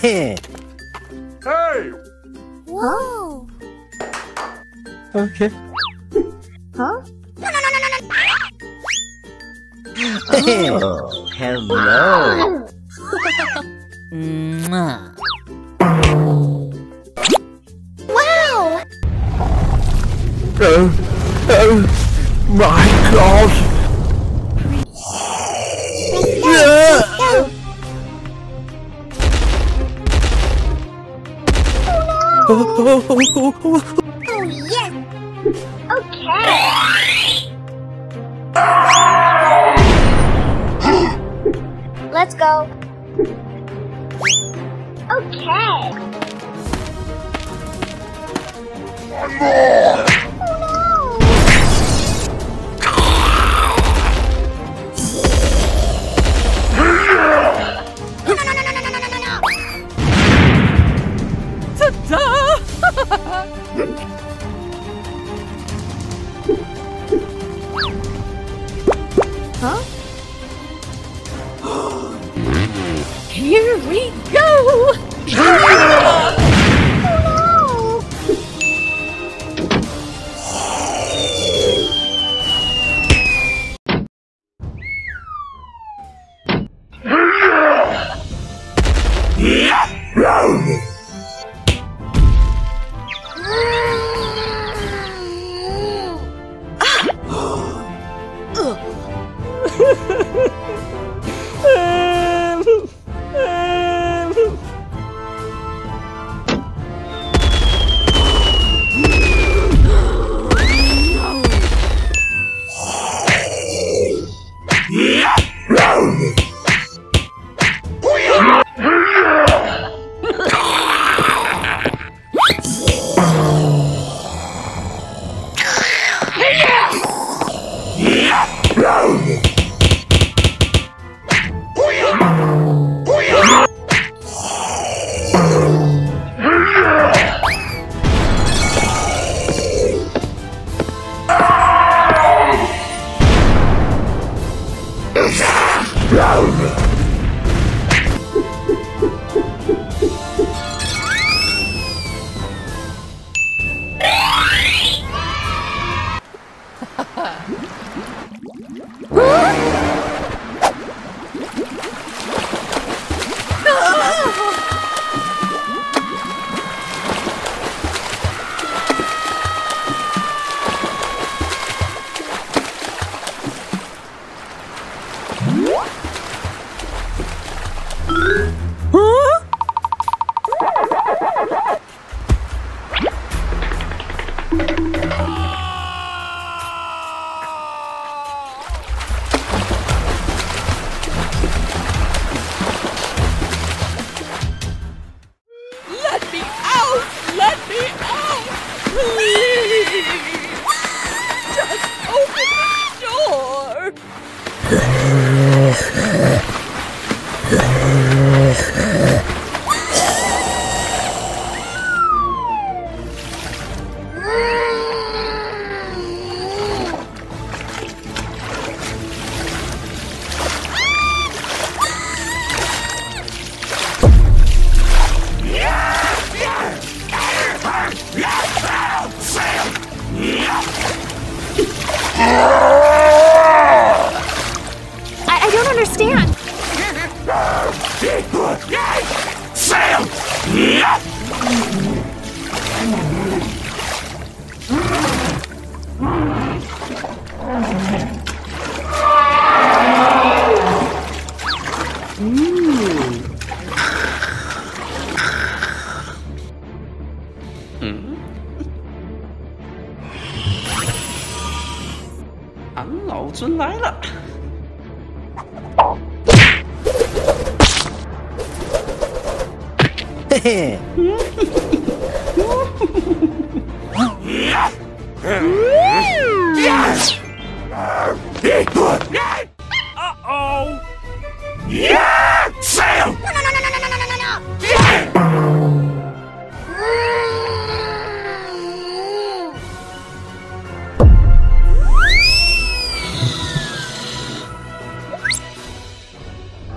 Hey! Whoa! Okay. Huh? Oh, hello! Wow! Oh my God! Oh yes! Okay! Let's go! Okay! One more! Huh? Here we go!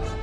Oh no!